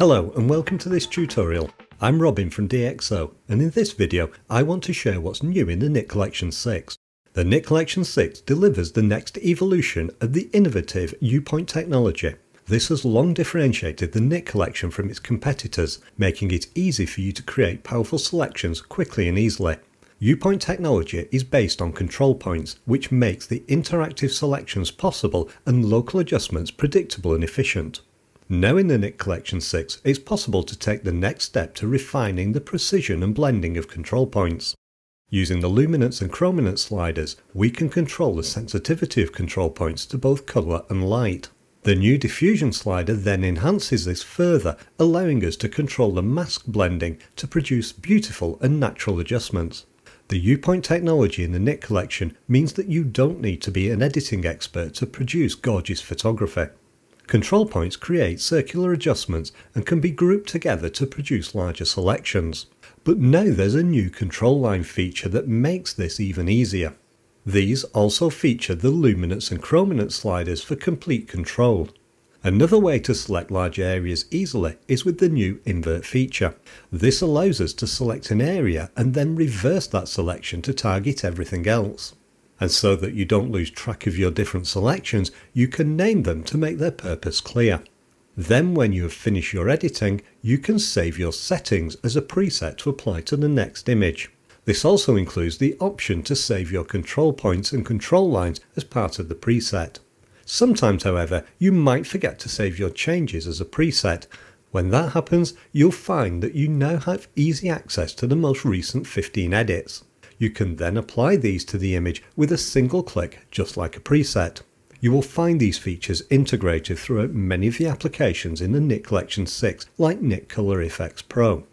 Hello and welcome to this tutorial. I'm Robin from DxO, and in this video I want to share what's new in the Nik Collection 6. The Nik Collection 6 delivers the next evolution of the innovative U-Point technology. This has long differentiated the Nik Collection from its competitors, making it easy for you to create powerful selections quickly and easily. U-Point technology is based on control points, which makes the interactive selections possible and local adjustments predictable and efficient. Now in the Nik Collection 6, it's possible to take the next step to refining the precision and blending of control points. Using the luminance and chrominance sliders, we can control the sensitivity of control points to both colour and light. The new diffusion slider then enhances this further, allowing us to control the mask blending to produce beautiful and natural adjustments. The U-Point technology in the Nik Collection means that you don't need to be an editing expert to produce gorgeous photography. Control points create circular adjustments and can be grouped together to produce larger selections. But now there's a new control line feature that makes this even easier. These also feature the luminance and chrominance sliders for complete control. Another way to select large areas easily is with the new invert feature. This allows us to select an area and then reverse that selection to target everything else. And so that you don't lose track of your different selections, you can name them to make their purpose clear. Then when you have finished your editing, you can save your settings as a preset to apply to the next image. This also includes the option to save your control points and control lines as part of the preset. Sometimes, however, you might forget to save your changes as a preset. When that happens, you'll find that you now have easy access to the most recent 15 edits. You can then apply these to the image with a single click, just like a preset. You will find these features integrated throughout many of the applications in the Nik Collection 6, like Nik Color Effects Pro.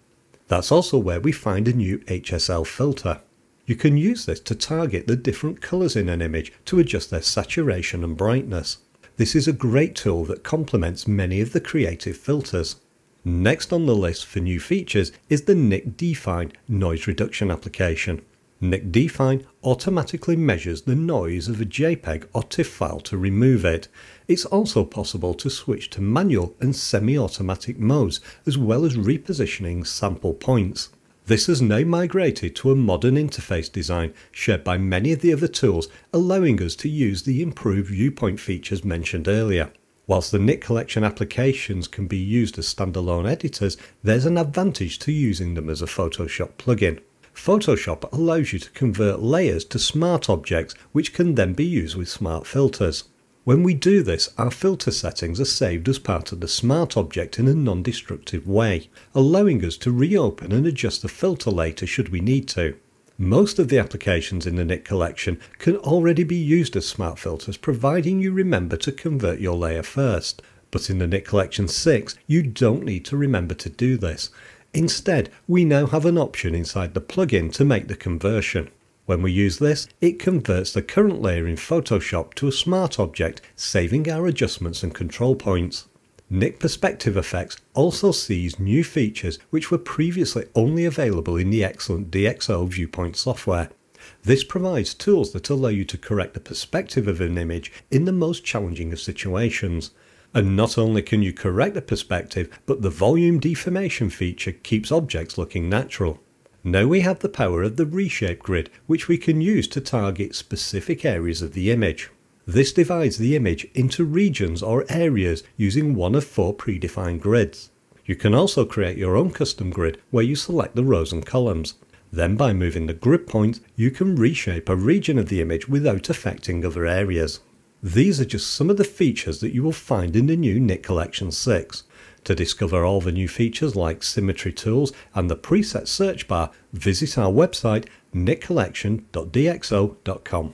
That's also where we find a new HSL filter. You can use this to target the different colours in an image to adjust their saturation and brightness. This is a great tool that complements many of the creative filters. Next on the list for new features is the Nik Dfine noise reduction application. Nik Dfine automatically measures the noise of a JPEG or TIFF file to remove it. It's also possible to switch to manual and semi-automatic modes, as well as repositioning sample points. This has now migrated to a modern interface design shared by many of the other tools, allowing us to use the improved viewpoint features mentioned earlier. Whilst the Nik Collection applications can be used as standalone editors, there's an advantage to using them as a Photoshop plugin. Photoshop allows you to convert layers to smart objects, which can then be used with smart filters. When we do this, our filter settings are saved as part of the smart object in a non-destructive way, allowing us to reopen and adjust the filter later should we need to. Most of the applications in the Nik Collection can already be used as smart filters, providing you remember to convert your layer first. But in the Nik Collection 6, you don't need to remember to do this. Instead, we now have an option inside the plugin to make the conversion. When we use this, it converts the current layer in Photoshop to a smart object, saving our adjustments and control points. Nik Perspective Effects also sees new features which were previously only available in the excellent DxO Viewpoint software. This provides tools that allow you to correct the perspective of an image in the most challenging of situations. And not only can you correct the perspective, but the volume deformation feature keeps objects looking natural. Now we have the power of the reshape grid, which we can use to target specific areas of the image. This divides the image into regions or areas using one of four predefined grids. You can also create your own custom grid where you select the rows and columns. Then by moving the grid points, you can reshape a region of the image without affecting other areas. These are just some of the features that you will find in the new Nik Collection 6. To discover all the new features like symmetry tools and the preset search bar, visit our website nikcollection.dxo.com.